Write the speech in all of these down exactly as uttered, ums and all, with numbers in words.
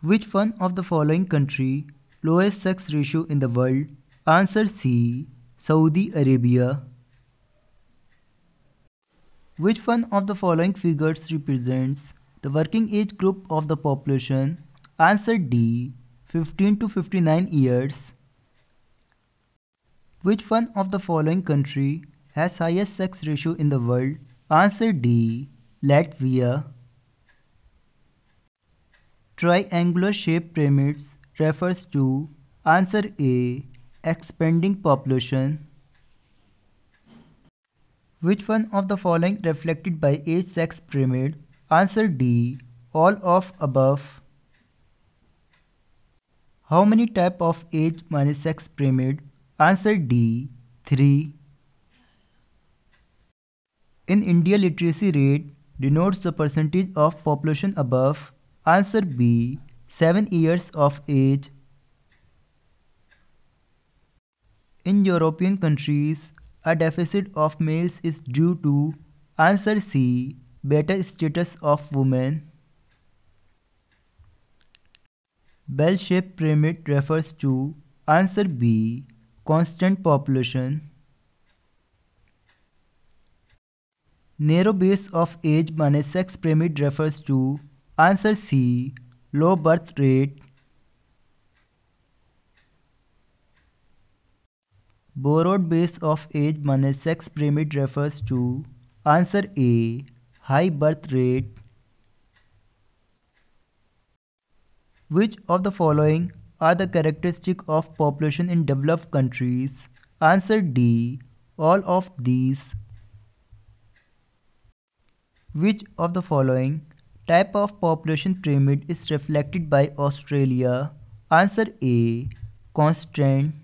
Which one of the following country lowest sex ratio in the world? Answer C. Saudi Arabia. Which one of the following figures represents the working age group of the population? Answer D. fifteen to fifty-nine years. Which one of the following country has highest sex ratio in the world? Answer D. Latvia. Triangular shaped pyramids refers to? Answer A. Expanding population. Which one of the following reflected by a sex pyramid? Answer D. All of above. How many type of age minus sex pyramid? Answer D. three. In India, literacy rate denotes the percentage of population above? Answer B. seven years of age. In European countries, a deficit of males is due to? Answer C. Better status of women. Bell-shaped pyramid refers to? Answer B. Constant population. Narrow base of age minus sex pyramid refers to? Answer C. Low birth rate. Borrowed base of age minus sex pyramid refers to? Answer A. High birth rate. Which of the following are the characteristic of population in developed countries? Answer D. All of these. Which of the following type of population pyramid is reflected by Australia? Answer A. Constant.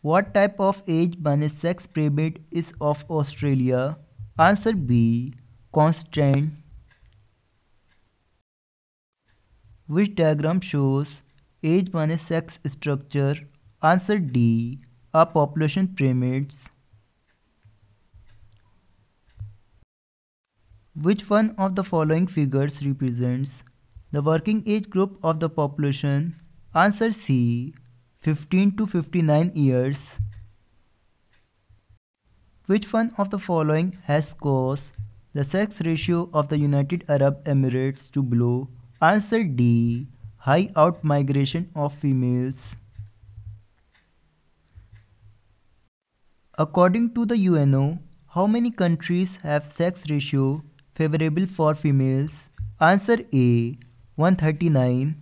What type of age minus sex pyramid is of Australia? Answer B. Constant. Which diagram shows age minus sex structure? Answer D. A population pyramids. Which one of the following figures represents the working age group of the population? Answer C. fifteen to fifty-nine years. Which one of the following has caused the sex ratio of the United Arab Emirates to below? Answer D. High out-migration of females. According to the U N O, how many countries have sex ratio favorable for females? Answer A. one hundred thirty-nine.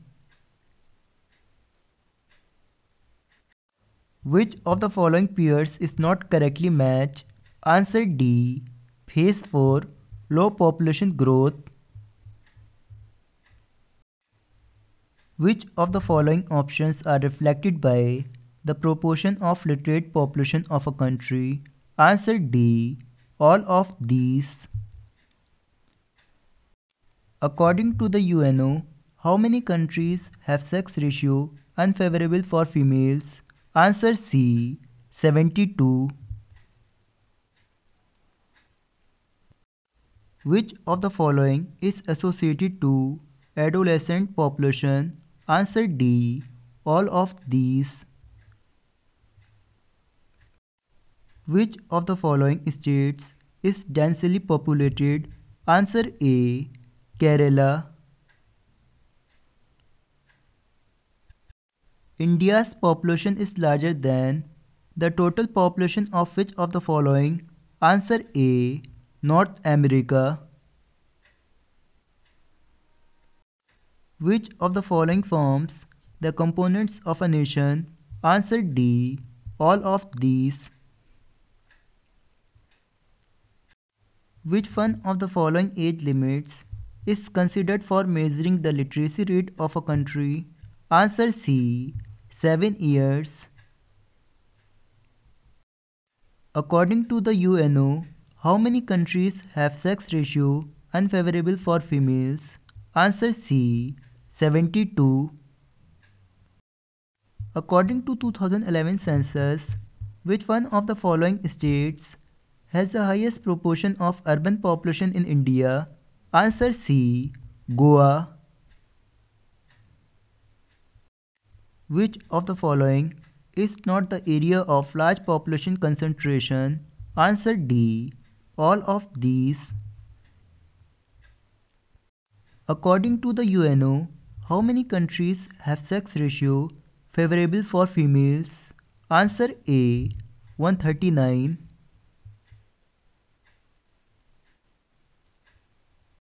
Which of the following pairs is not correctly matched? Answer D. Phase four, low population growth. Which of the following options are reflected by the proportion of literate population of a country? Answer D. All of these. According to the U N O, how many countries have sex ratio unfavorable for females? Answer C. seventy-two. Which of the following is associated to adolescent population? Answer D. All of these. Which of the following states is densely populated? Answer A. Kerala. India's population is larger than the total population of which of the following? Answer A. North America. Which of the following forms the components of a nation? Answer D. All of these. Which one of the following age limits is considered for measuring the literacy rate of a country? Answer C. seven years. According to the U N O, how many countries have sex ratio unfavorable for females? Answer C. seventy-two. According to two thousand eleven census, which one of the following states has the highest proportion of urban population in India? Answer C. Goa. Which of the following is not the area of large population concentration? Answer D. All of these. According to the U N O, how many countries have sex ratio favorable for females? Answer A. one hundred thirty-nine.